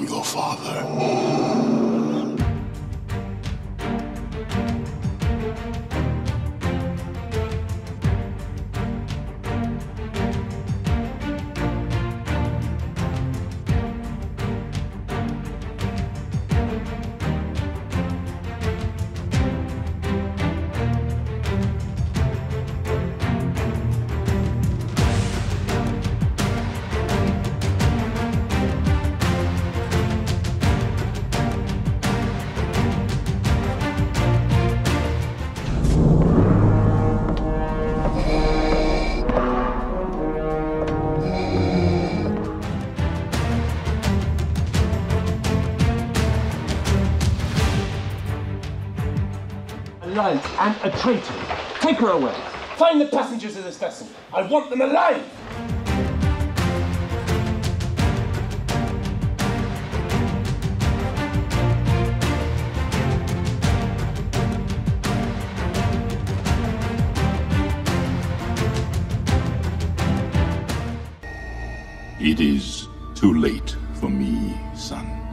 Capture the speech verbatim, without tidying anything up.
I'm your father. Alive and a traitor. Take her away. Find the passengers of this vessel. I want them alive! It is too late for me, son.